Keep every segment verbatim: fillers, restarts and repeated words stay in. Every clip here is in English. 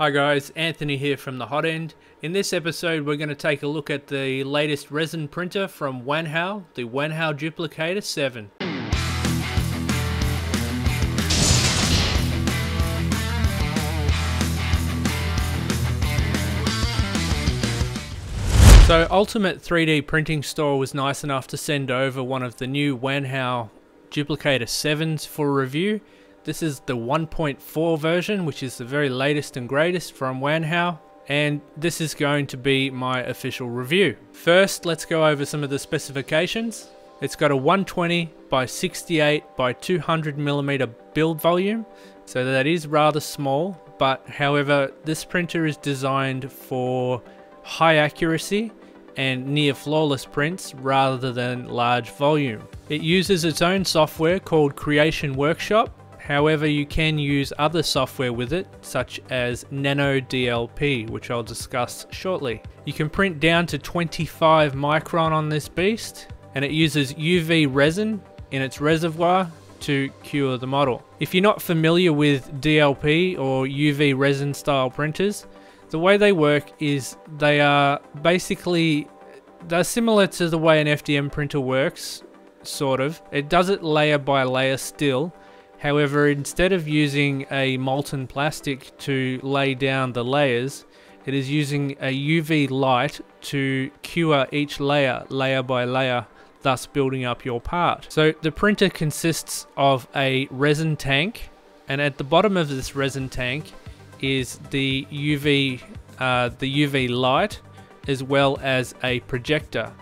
Hi guys, Anthony here from The Hot End. In this episode we're going to take a look at the latest resin printer from Wanhao, the Wanhao Duplicator seven. So Ultimate three D Printing Store was nice enough to send over one of the new Wanhao Duplicator sevens for review. This is the one point four version, which is the very latest and greatest from Wanhao, and this is going to be my official review. First, let's go over some of the specifications. It's got a one twenty by sixty-eight by two hundred millimeter build volume, so that is rather small, but however, this printer is designed for high accuracy and near flawless prints rather than large volume. It uses its own software called Creation Workshop. However, you can use other software with it, such as Nano D L P, which I'll discuss shortly. You can print down to twenty-five micron on this beast, and it uses U V resin in its reservoir to cure the model. If you're not familiar with D L P or U V resin style printers, the way they work is they are basically, they're similar to the way an F D M printer works, sort of. It does it layer by layer still. However, instead of using a molten plastic to lay down the layers, it is using a U V light to cure each layer, layer by layer, thus building up your part. So the printer consists of a resin tank, and at the bottom of this resin tank is the U V, uh, the U V light, as well as a projector.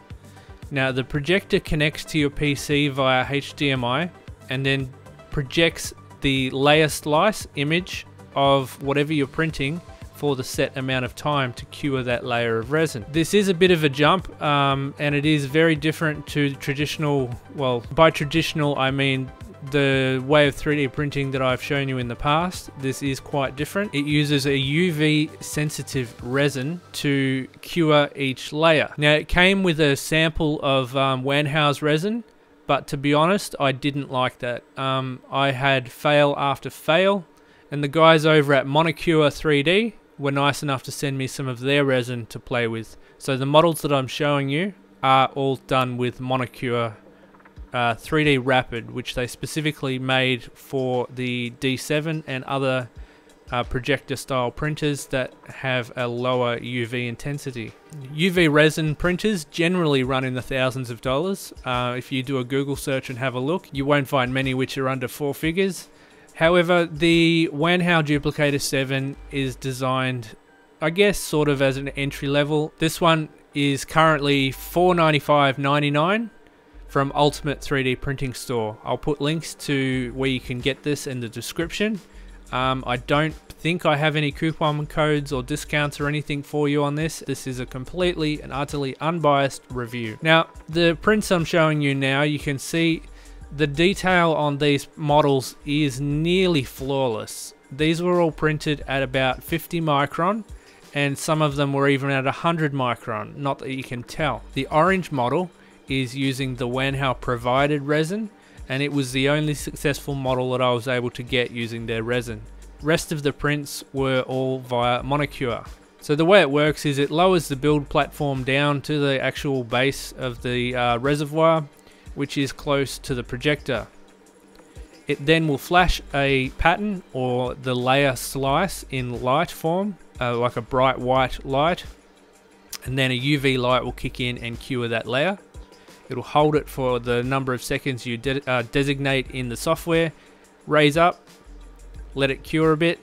Now the projector connects to your P C via H D M I, and then projects the layer slice image of whatever you're printing for the set amount of time to cure that layer of resin. This is a bit of a jump, um, and it is very different to traditional, well, by traditional I mean the way of three D printing that I've shown you in the past. This is quite different. It uses a U V sensitive resin to cure each layer. Now it came with a sample of um, Wanhao's resin, but to be honest, I didn't like that. Um, I had fail after fail, and the guys over at Monocure three D were nice enough to send me some of their resin to play with. So the models that I'm showing you are all done with Monocure uh, three D Rapid, which they specifically made for the D seven and other Uh, projector style printers that have a lower U V intensity. U V resin printers generally run in the thousands of dollars. Uh, if you do a Google search and have a look, you won't find many which are under four figures. However, the Wanhao Duplicator seven is designed, I guess, sort of as an entry level. This one is currently four ninety-five ninety-nine from Ultimate three D Printing Store. I'll put links to where you can get this in the description. Um, I don't think I have any coupon codes or discounts or anything for you on this. This is a completely and utterly unbiased review. Now, the prints I'm showing you now, you can see the detail on these models is nearly flawless. These were all printed at about fifty micron, and some of them were even at one hundred micron, not that you can tell. The orange model is using the Wanhao provided resin, and it was the only successful model that I was able to get using their resin. Rest of the prints were all via Monocure. So the way it works is it lowers the build platform down to the actual base of the uh, reservoir, which is close to the projector. It then will flash a pattern or the layer slice in light form, uh, like a bright white light, and then a U V light will kick in and cure that layer. It'll hold it for the number of seconds you de uh, designate in the software, raise up, let it cure a bit,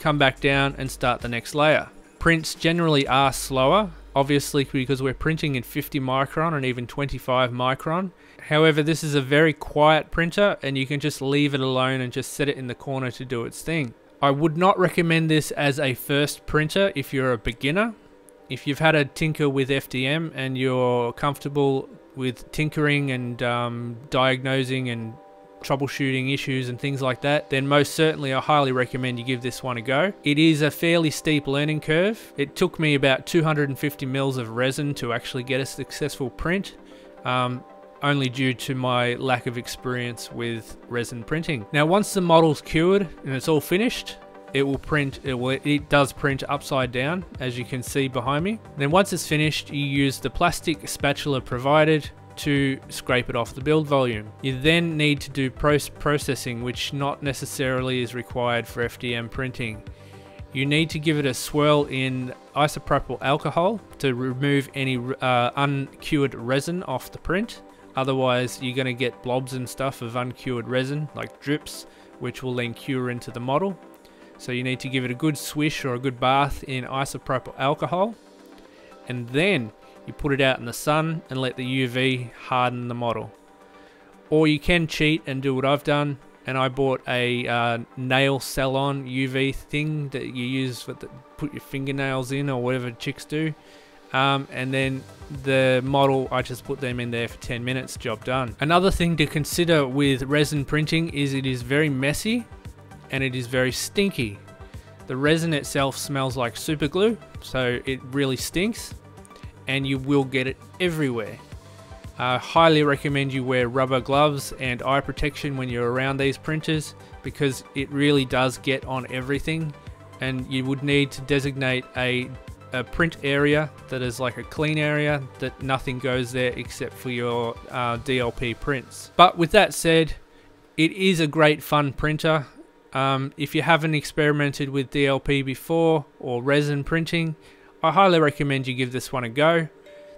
come back down and start the next layer. Prints generally are slower, obviously because we're printing in fifty micron and even twenty-five micron. However, this is a very quiet printer and you can just leave it alone and just set it in the corner to do its thing. I would not recommend this as a first printer if you're a beginner. If you've had a tinker with F D M and you're comfortable with tinkering and um, diagnosing and troubleshooting issues and things like that, then most certainly I highly recommend you give this one a go. It is a fairly steep learning curve. It took me about two hundred fifty mils of resin to actually get a successful print, um, only due to my lack of experience with resin printing. Now once the model's cured and it's all finished, it will print, it, will, it does print upside down, as you can see behind me. Then once it's finished, you use the plastic spatula provided to scrape it off the build volume. You then need to do post-processing, which not necessarily is required for F D M printing. You need to give it a swirl in isopropyl alcohol to remove any uh, uncured resin off the print. Otherwise, you're going to get blobs and stuff of uncured resin, like drips, which will then cure into the model. So you need to give it a good swish or a good bath in isopropyl alcohol. And then you put it out in the sun and let the U V harden the model. Or you can cheat and do what I've done. And I bought a uh, nail salon U V thing that you use with the, put your fingernails in or whatever chicks do. Um, and then the model, I just put them in there for ten minutes, job done. Another thing to consider with resin printing is it is very messy and it is very stinky. The resin itself smells like super glue, so it really stinks and you will get it everywhere. I highly recommend you wear rubber gloves and eye protection when you're around these printers, because it really does get on everything, and you would need to designate a, a print area that is like a clean area that nothing goes there except for your uh, D L P prints. But with that said, it is a great fun printer. Um, if you haven't experimented with D L P before or resin printing, I highly recommend you give this one a go.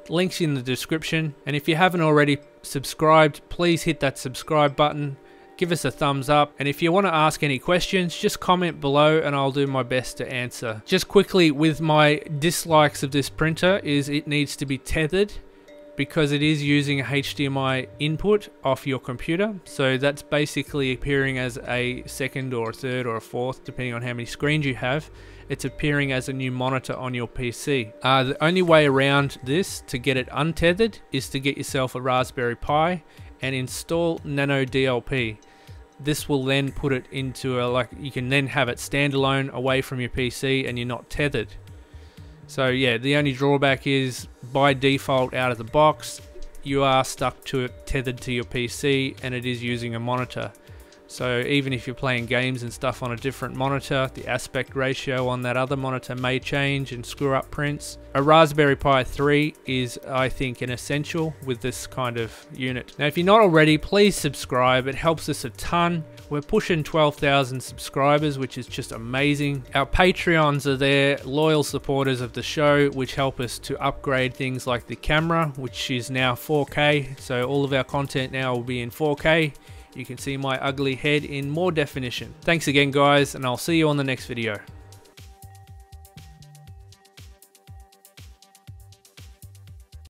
Links in the description, and if you haven't already subscribed, please hit that subscribe button, give us a thumbs up, and if you want to ask any questions, just comment below and I'll do my best to answer. Just quickly, with my dislikes of this printer, is it needs to be tethered because it is using a H D M I input off your computer, so that's basically appearing as a second or a third or a fourth, depending on how many screens you have. It's appearing as a new monitor on your P C. Uh, the only way around this to get it untethered is to get yourself a Raspberry Pi and install Nano D L P. This will then put it into a, like, you can then have it standalone away from your P C and you're not tethered. So yeah, the only drawback is by default out of the box, you are stuck to it, tethered to your P C, and it is using a monitor. So even if you're playing games and stuff on a different monitor, the aspect ratio on that other monitor may change and screw up prints. A Raspberry Pi three is, I think, an essential with this kind of unit. Now, if you're not already, please subscribe. It helps us a ton. We're pushing twelve thousand subscribers, which is just amazing. Our Patreons are there, loyal supporters of the show, which help us to upgrade things like the camera, which is now four K. So all of our content now will be in four K. You can see my ugly head in more definition. Thanks again, guys, and I'll see you on the next video.